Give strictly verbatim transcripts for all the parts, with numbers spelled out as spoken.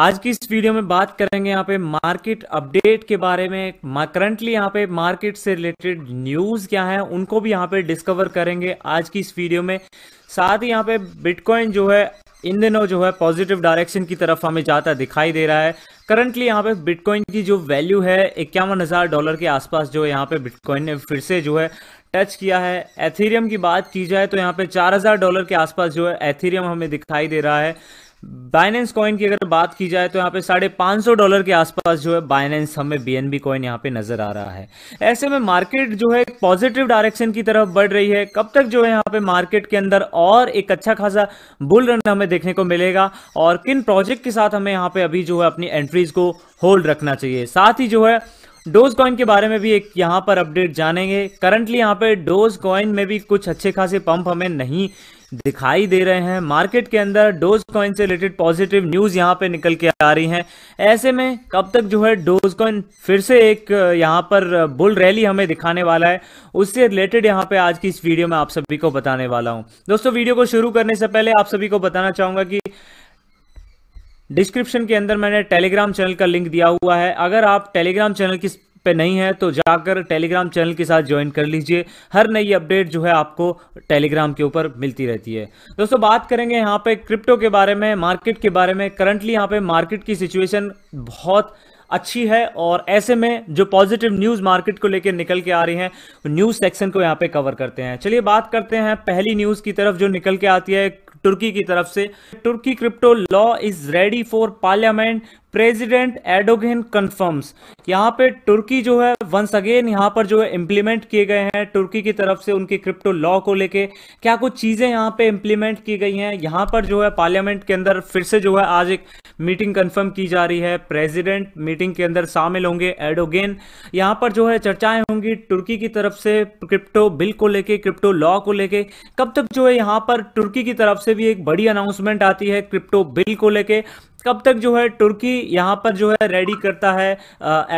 आज की इस वीडियो में बात करेंगे यहाँ पे मार्केट अपडेट के बारे में, करंटली यहाँ पे मार्केट से रिलेटेड न्यूज़ क्या है उनको भी यहाँ पे डिस्कवर करेंगे आज की इस वीडियो में। साथ ही यहाँ पे बिटकॉइन जो है इन दिनों जो है पॉजिटिव डायरेक्शन की तरफ हमें जाता दिखाई दे रहा है। करंटली यहाँ पे बिटकॉइन की जो वैल्यू है इक्यावन हज़ार डॉलर के आसपास जो यहाँ पे बिटकॉइन ने फिर से जो है टच किया है। एथेरियम की बात की जाए तो यहाँ पे चार हज़ार डॉलर के आसपास जो है एथेरियम हमें दिखाई दे रहा है। बाइनेंस कॉइन की अगर बात की जाए तो यहाँ पे साढ़े पाँच सौ डॉलर के आसपास जो है बाइनेंस हमें बीएनबी कॉइन यहाँ पे नजर आ रहा है। ऐसे में मार्केट जो है पॉजिटिव डायरेक्शन की तरफ बढ़ रही है। कब तक जो है यहाँ पे मार्केट के अंदर और एक अच्छा खासा बुल रन हमें देखने को मिलेगा और किन प्रोजेक्ट के साथ हमें यहाँ पे अभी जो है अपनी एंट्रीज को होल्ड रखना चाहिए। साथ ही जो है डोज कॉइन के बारे में भी एक यहाँ पर अपडेट जानेंगे। करंटली यहाँ पे डोज कॉइन में भी कुछ अच्छे खासे पंप हमें नहीं दिखाई दे रहे हैं। मार्केट के अंदर डोज कॉइन से रिलेटेड पॉजिटिव न्यूज़ यहाँ पे निकल के आ रही हैं। ऐसे में कब तक जो है डोज कॉइन फिर से एक यहाँ पर बुल रैली हमें दिखाने वाला है, उससे रिलेटेड यहाँ पे आज की इस वीडियो में आप सभी को बताने वाला हूँ। दोस्तों, वीडियो को शुरू करने से पहले आप सभी को बताना चाहूँगा कि डिस्क्रिप्शन के अंदर मैंने टेलीग्राम चैनल का लिंक दिया हुआ है। अगर आप टेलीग्राम चैनल की पे नहीं है तो जाकर टेलीग्राम चैनल के साथ ज्वाइन कर लीजिए। हर नई अपडेट जो है आपको टेलीग्राम के ऊपर मिलती रहती है। दोस्तों, बात करेंगे यहाँ पे क्रिप्टो के बारे में, मार्केट के बारे में। करंटली यहाँ पे मार्केट की सिचुएशन बहुत अच्छी है और ऐसे में जो पॉजिटिव न्यूज़ मार्केट को लेकर निकल के आ रही हैं न्यूज़ सेक्शन को यहाँ पे कवर करते हैं। चलिए बात करते हैं पहली न्यूज़ की तरफ जो निकल के आती है तुर्की की तरफ से। तुर्की crypto law is ready for parliament, president Erdogan confirms. यहाँ पे तुर्की जो है वंस अगेन यहाँ पर जो है इम्प्लीमेंट किए गए हैं तुर्की की तरफ से उनके क्रिप्टो लॉ को लेके क्या कुछ चीज़ें यहाँ पे इम्प्लीमेंट की गई हैं। यहाँ पर जो है पार्लियामेंट के अंदर फिर से जो है आज एक मीटिंग कंफर्म की जा रही है। प्रेसिडेंट मीटिंग के अंदर शामिल होंगे एर्डोगन। यहाँ पर जो है चर्चाएं होंगी तुर्की की तरफ से क्रिप्टो बिल को लेके, क्रिप्टो लॉ को लेके। कब तक जो है यहाँ पर तुर्की की तरफ से भी एक बड़ी अनाउंसमेंट आती है क्रिप्टो बिल को लेके, कब तक जो है तुर्की यहाँ पर जो है रेडी करता है।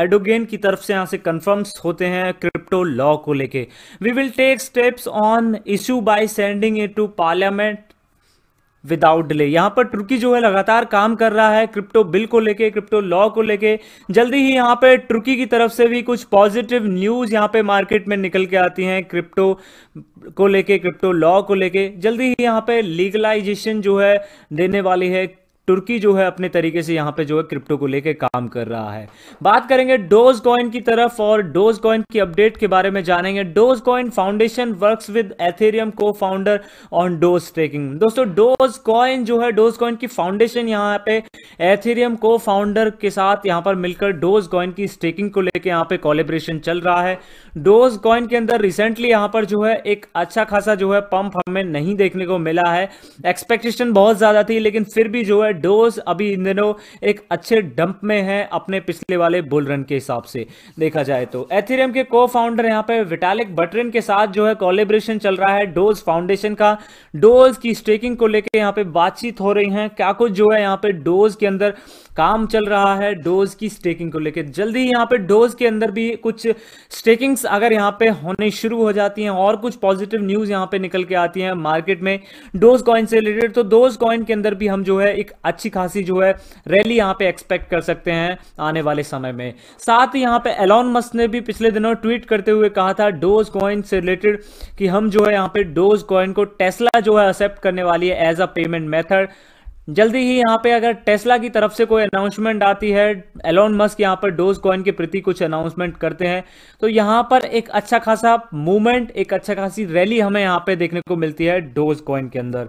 एर्डोगन की तरफ से यहाँ से कंफर्म्स होते हैं क्रिप्टो लॉ को लेके। We will take steps on issue by sending it to parliament without delay. यहाँ पर तुर्की जो है लगातार काम कर रहा है क्रिप्टो बिल को लेके, क्रिप्टो लॉ को लेके। जल्दी ही यहाँ पे तुर्की की तरफ से भी कुछ पॉजिटिव न्यूज़ यहाँ पे मार्केट में निकल के आती हैं क्रिप्टो को लेके, क्रिप्टो लॉ को लेके। जल्दी ही यहाँ पे लीगलाइजेशन जो है देने वाली है तुर्की, जो है अपने तरीके से यहाँ पे जो है क्रिप्टो को लेके काम कर रहा है। बात करेंगे डोज कॉइन की तरफ और डोज कॉइन की अपडेट के बारे में जानेंगे। Dose coin foundation works with Ethereum co founder on Doge staking. दोस्तों, डोज कॉइन जो है डोज कॉइन की फाउंडेशन यहाँ पे एथेरियम को फाउंडर के साथ यहाँ पर मिलकर डोज कॉइन की स्टेकिंग को लेके यहाँ पे कोलैबोरेशन चल रहा है। डोज कॉइन के अंदर रिसेंटली यहाँ पर जो है एक अच्छा खासा जो है पंप हमें नहीं देखने को मिला है। एक्सपेक्टेशन बहुत ज्यादा थी लेकिन फिर भी जो है डोज अभी इन दिनों एक अच्छे डंप में है अपने पिछले वाले बुल रन के हिसाब से देखा जाए तो। एथेरियम के को फाउंडर यहाँ पे विटालिक बटरिन के साथ जो है कोलैबोरेशन चल रहा है डोज फाउंडेशन का। डोज की स्टेकिंग को लेके यहाँ पे बातचीत हो रही है, क्या कुछ जो है यहाँ पे डोज के अंदर काम चल रहा है डोज की स्टेकिंग को लेके। जल्दी यहाँ पे डोज के अंदर भी कुछ स्टेकिंग्स अगर यहाँ पे होने शुरू हो जाती हैं और कुछ पॉजिटिव न्यूज यहाँ पे निकल के आती है मार्केट में डोज कॉइन से रिलेटेड, तो डोज कॉइन के अंदर भी हम जो है एक अच्छी खासी जो है रैली यहाँ पे एक्सपेक्ट कर सकते हैं आने वाले समय में। साथ ही यहाँ पे एलॉन मस्क ने भी पिछले दिनों ट्वीट करते हुए कहा था डोज कॉइन से रिलेटेड कि हम जो है यहाँ पे डोज कॉइन को टेस्ला जो है एक्सेप्ट करने वाली है एज अ पेमेंट मेथड। जल्दी ही यहाँ पे अगर टेस्ला की तरफ से कोई अनाउंसमेंट आती है, एलॉन मस्क यहाँ पर डोज कॉइन के प्रति कुछ अनाउंसमेंट करते हैं तो यहाँ पर एक अच्छा खासा मूवमेंट, एक अच्छा खासी रैली हमें यहाँ पे देखने को मिलती है डोज कॉइन के अंदर।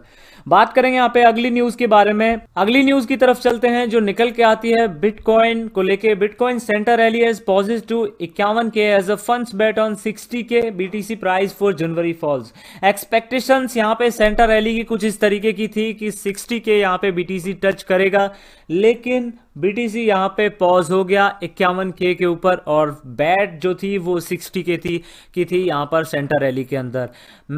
बात करेंगे यहाँ पे अगली न्यूज के बारे में। अगली न्यूज की तरफ चलते हैं जो निकल के आती है बिटकॉइन को लेके। Bitcoin centre rally as pauses to इक्यावन K as a funds bet on sixty K BTC price for January falls. Expectation यहाँ पे सेंटर रैली की कुछ इस तरीके की थी कि सिक्सटी के यहाँ पे बीटीसी टच करेगा लेकिन बीटीसी यहाँ पे पॉज हो गया इक्यावन के के ऊपर और बैट जो थी वो साठ के थी की थी यहाँ पर सेंटर रैली के अंदर।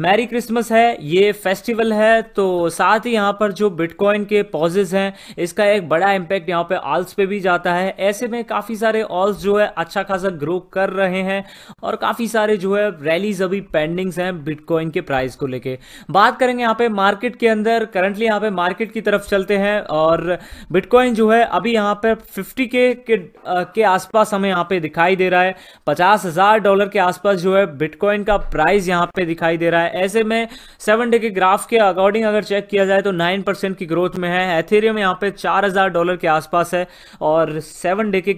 मैरी क्रिसमस है, ये फेस्टिवल है, तो साथ ही यहाँ पर जो बिटकॉइन के पॉजेज हैं इसका एक बड़ा इम्पैक्ट यहाँ पे ऑल्स पे भी जाता है। ऐसे में काफ़ी सारे ऑल्स जो है अच्छा खासा ग्रो कर रहे हैं और काफ़ी सारे जो है रैलीज अभी पेंडिंग्स हैं बिटकॉइन के प्राइस को लेके। बात करेंगे यहाँ पे मार्केट के अंदर, करंटली यहाँ पे मार्केट की तरफ चलते हैं और बिटकॉइन बिटकॉइन जो है अभी यहाँ पर फिफ्टी के के आसपास हमें यहाँ पे दिखाई दे रहा है, पचास हजार डॉलर के आसपास जो है बिटकॉइन का प्राइस यहाँ पे दिखाई दे रहा है। ऐसे में सेवन डे के ग्राफ के अकॉर्डिंग अगर चेक किया जाए तो नाइन परसेंट की ग्रोथ में है। एथेरियम यहाँ पे चार हजार डॉलर के आसपास है और सेवन डे के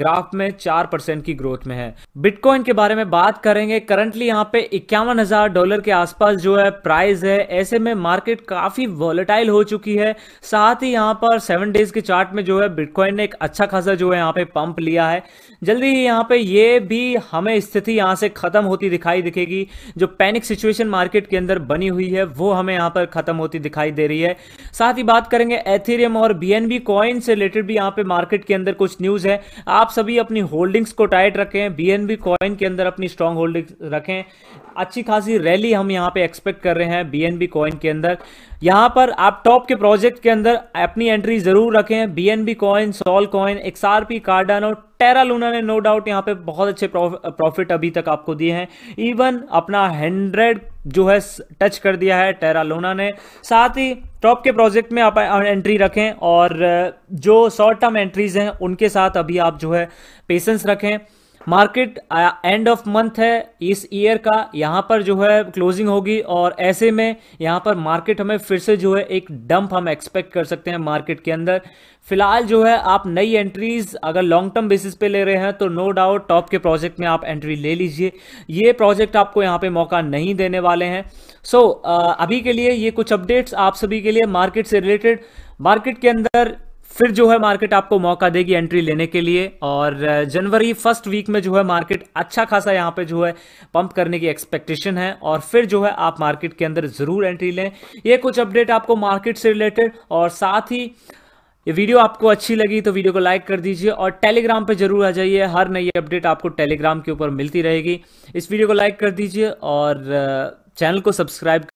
ग्राफ में चार परसेंट की ग्रोथ में है। बिटकॉइन के बारे में बात करेंगे, करंटली यहाँ पे इक्यावन हजार डॉलर के आसपास जो है प्राइस है। ऐसे में मार्केट काफी वॉलेटाइल हो चुकी है, साथ ही यहाँ पर सेवन डेज के चार्ट में जो है बिटकॉइन ने एक अच्छा खासा जो है यहाँ पे पंप लिया है। जल्दी ही यहाँ पे ये भी हमें स्थिति यहाँ से खत्म होती दिखाई दिखेगी, जो पैनिक सिचुएशन मार्केट के अंदर बनी हुई है वो हमें यहाँ पर खत्म होती दिखाई दे रही है। साथ ही बात करेंगे एथेरियम और बीएनबी कॉइन से रिलेटेड भी यहाँ पे मार्केट के अंदर कुछ न्यूज है। आप सभी अपनी होल्डिंग्स को टाइट रखें, बीएनबी कॉइन के अंदर अपनी स्ट्रॉन्ग होल्डिंग्स रखें। अच्छी खासी रैली हम यहाँ पे एक्सपेक्ट कर रहे हैं बीएनबी कॉइन के अंदर। यहाँ पर आप टॉप के प्रोजेक्ट के अंदर अपनी एंट्री जरूर रखें। BNB coin, Sol coin, XRP, Cardano, Terra Luna ने नो डाउट यहाँ पे बहुत अच्छे प्रॉफिट अभी तक आपको दिए हैं। इवन अपना हंड्रेड जो है टच कर दिया है टेरा लूना ने। साथ ही टॉप के प्रोजेक्ट में आप एंट्री रखें और जो शॉर्ट टर्म एंट्रीज हैं उनके साथ अभी आप जो है पेशेंस रखें। मार्केट एंड ऑफ मंथ है इस ईयर का, यहाँ पर जो है क्लोजिंग होगी और ऐसे में यहाँ पर मार्केट हमें फिर से जो है एक डंप हम एक्सपेक्ट कर सकते हैं मार्केट के अंदर। फिलहाल जो है आप नई एंट्रीज अगर लॉन्ग टर्म बेसिस पे ले रहे हैं तो नो डाउट टॉप के प्रोजेक्ट में आप एंट्री ले लीजिए, ये प्रोजेक्ट आपको यहाँ पे मौका नहीं देने वाले हैं। सो so, अभी के लिए ये कुछ अपडेट्स आप सभी के लिए मार्केट से रिलेटेड। मार्केट के अंदर फिर जो है मार्केट आपको मौका देगी एंट्री लेने के लिए और जनवरी फर्स्ट वीक में जो है मार्केट अच्छा खासा यहाँ पे जो है पंप करने की एक्सपेक्टेशन है और फिर जो है आप मार्केट के अंदर ज़रूर एंट्री लें। ये कुछ अपडेट आपको मार्केट से रिलेटेड, और साथ ही ये वीडियो आपको अच्छी लगी तो वीडियो को लाइक कर दीजिए और टेलीग्राम पे जरूर आ जाइए, हर नई अपडेट आपको टेलीग्राम के ऊपर मिलती रहेगी। इस वीडियो को लाइक कर दीजिए और चैनल को सब्सक्राइब